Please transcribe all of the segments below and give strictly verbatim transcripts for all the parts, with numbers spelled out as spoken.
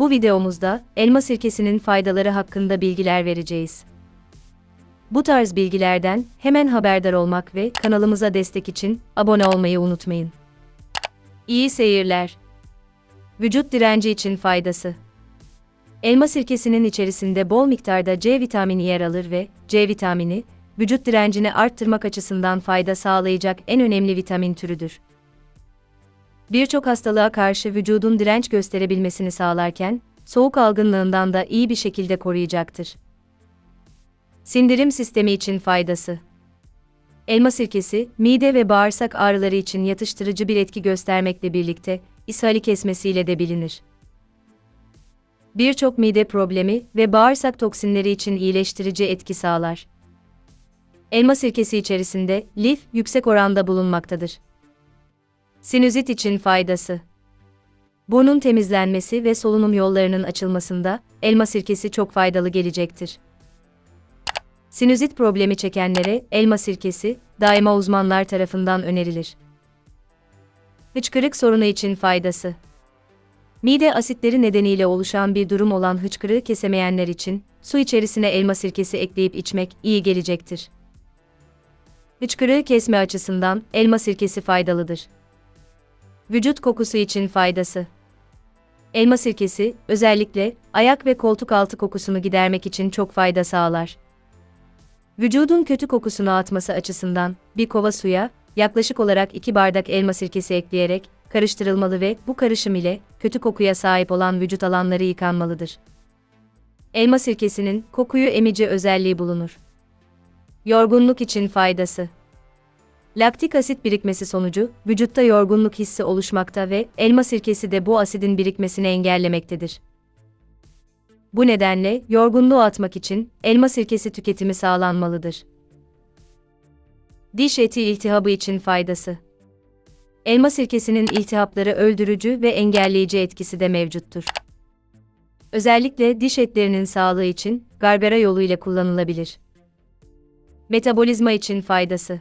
Bu videomuzda elma sirkesinin faydaları hakkında bilgiler vereceğiz. Bu tarz bilgilerden hemen haberdar olmak ve kanalımıza destek için abone olmayı unutmayın. İyi seyirler. Vücut direnci için faydası. Elma sirkesinin içerisinde bol miktarda C vitamini yer alır ve C vitamini, vücut direncini arttırmak açısından fayda sağlayacak en önemli vitamin türüdür. Birçok hastalığa karşı vücudun direnç gösterebilmesini sağlarken, soğuk algınlığından da iyi bir şekilde koruyacaktır. Sindirim sistemi için faydası. Elma sirkesi, mide ve bağırsak ağrıları için yatıştırıcı bir etki göstermekle birlikte, ishali kesmesiyle de bilinir. Birçok mide problemi ve bağırsak toksinleri için iyileştirici etki sağlar. Elma sirkesi içerisinde lif yüksek oranda bulunmaktadır. Sinüzit için faydası. Burnun temizlenmesi ve solunum yollarının açılmasında elma sirkesi çok faydalı gelecektir. Sinüzit problemi çekenlere elma sirkesi daima uzmanlar tarafından önerilir. Hıçkırık sorunu için faydası. Mide asitleri nedeniyle oluşan bir durum olan hıçkırığı kesemeyenler için su içerisine elma sirkesi ekleyip içmek iyi gelecektir. Hıçkırığı kesme açısından elma sirkesi faydalıdır. Vücut kokusu için faydası. Elma sirkesi, özellikle ayak ve koltuk altı kokusunu gidermek için çok fayda sağlar. Vücudun kötü kokusunu atması açısından bir kova suya yaklaşık olarak iki bardak elma sirkesi ekleyerek karıştırılmalı ve bu karışım ile kötü kokuya sahip olan vücut alanları yıkanmalıdır. Elma sirkesinin kokuyu emici özelliği bulunur. Yorgunluk için faydası. Laktik asit birikmesi sonucu vücutta yorgunluk hissi oluşmakta ve elma sirkesi de bu asidin birikmesini engellemektedir. Bu nedenle yorgunluğu atmak için elma sirkesi tüketimi sağlanmalıdır. Diş eti iltihabı için faydası. Elma sirkesinin iltihapları öldürücü ve engelleyici etkisi de mevcuttur. Özellikle diş etlerinin sağlığı için garbera yoluyla kullanılabilir. Metabolizma için faydası.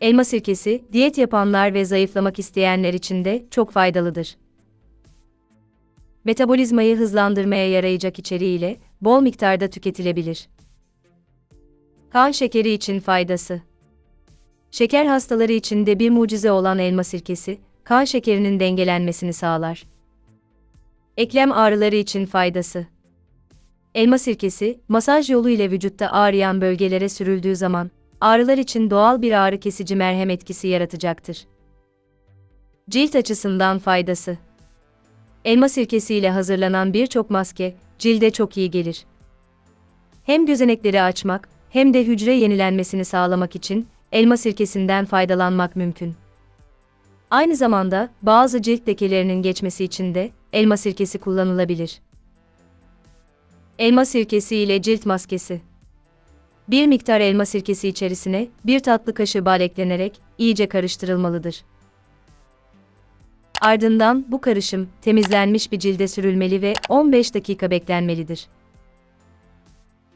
Elma sirkesi, diyet yapanlar ve zayıflamak isteyenler için de çok faydalıdır. Metabolizmayı hızlandırmaya yarayacak içeriğiyle bol miktarda tüketilebilir. Kan şekeri için faydası. Şeker hastaları için de bir mucize olan elma sirkesi, kan şekerinin dengelenmesini sağlar. Eklem ağrıları için faydası. Elma sirkesi, masaj yolu ile vücutta ağrıyan bölgelere sürüldüğü zaman, ağrılar için doğal bir ağrı kesici merhem etkisi yaratacaktır. Cilt açısından faydası. Elma sirkesi ile hazırlanan birçok maske, cilde çok iyi gelir. Hem gözenekleri açmak, hem de hücre yenilenmesini sağlamak için elma sirkesinden faydalanmak mümkün. Aynı zamanda bazı cilt lekelerinin geçmesi için de elma sirkesi kullanılabilir. Elma sirkesi ile cilt maskesi. Bir miktar elma sirkesi içerisine bir tatlı kaşığı bal eklenerek iyice karıştırılmalıdır. Ardından bu karışım temizlenmiş bir cilde sürülmeli ve on beş dakika beklenmelidir.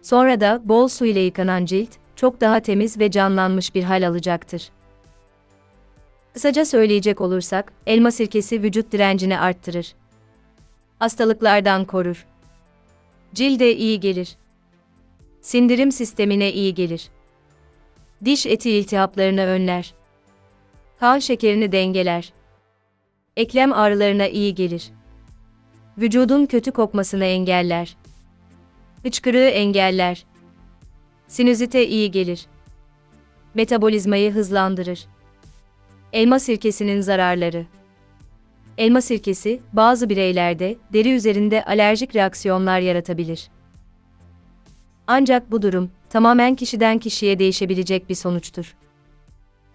Sonra da bol su ile yıkanan cilt çok daha temiz ve canlanmış bir hal alacaktır. Kısaca söyleyecek olursak, elma sirkesi vücut direncini arttırır. Hastalıklardan korur. Cilde iyi gelir. Sindirim sistemine iyi gelir. Diş eti iltihaplarını önler. Kan şekerini dengeler. Eklem ağrılarına iyi gelir. Vücudun kötü kokmasını engeller. Hıçkırığı engeller. Sinüzite iyi gelir. Metabolizmayı hızlandırır. Elma sirkesinin zararları. Elma sirkesi, bazı bireylerde deri üzerinde alerjik reaksiyonlar yaratabilir. Ancak bu durum, tamamen kişiden kişiye değişebilecek bir sonuçtur.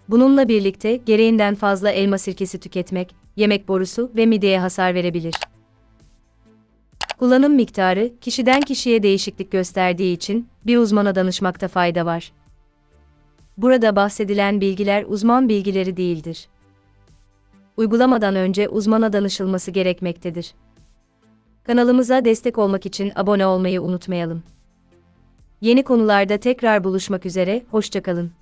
Bununla birlikte gereğinden fazla elma sirkesi tüketmek, yemek borusu ve mideye hasar verebilir. Kullanım miktarı, kişiden kişiye değişiklik gösterdiği için bir uzmana danışmakta fayda var. Burada bahsedilen bilgiler uzman bilgileri değildir. Uygulamadan önce uzmana danışılması gerekmektedir. Kanalımıza destek olmak için abone olmayı unutmayalım. Yeni konularda tekrar buluşmak üzere, hoşça kalın.